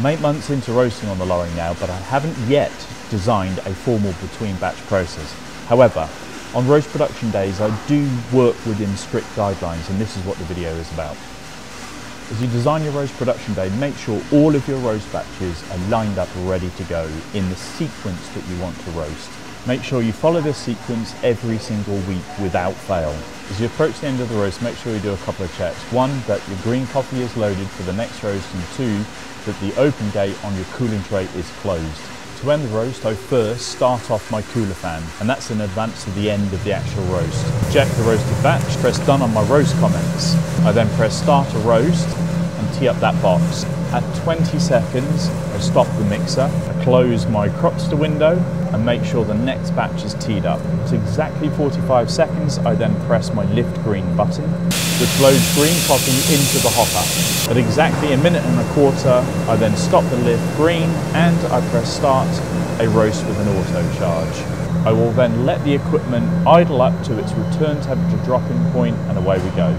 I'm 8 months into roasting on the Loring now, but I haven't yet designed a formal between-batch process. However, on roast production days, I do work within strict guidelines, and this is what the video is about. As you design your roast production day, make sure all of your roast batches are lined up ready to go in the sequence that you want to roast. Make sure you follow this sequence every single week without fail. As you approach the end of the roast, make sure you do a couple of checks. One, that your green coffee is loaded for the next roast, and two, that the open gate on your cooling tray is closed. To end the roast, I first start off my cooler fan, and that's in advance of the end of the actual roast. Check the roasted batch, press done on my roast comments. I then press start a roast and tee up that box. At 20 seconds, I stop the mixer, I close my Cropster window and make sure the next batch is teed up. At exactly 45 seconds, I then press my lift green button, which loads green coffee into the hopper. At exactly 1.25 minutes, I then stop the lift green and I press start a roast with an auto charge. I will then let the equipment idle up to its return temperature drop-in point and away we go.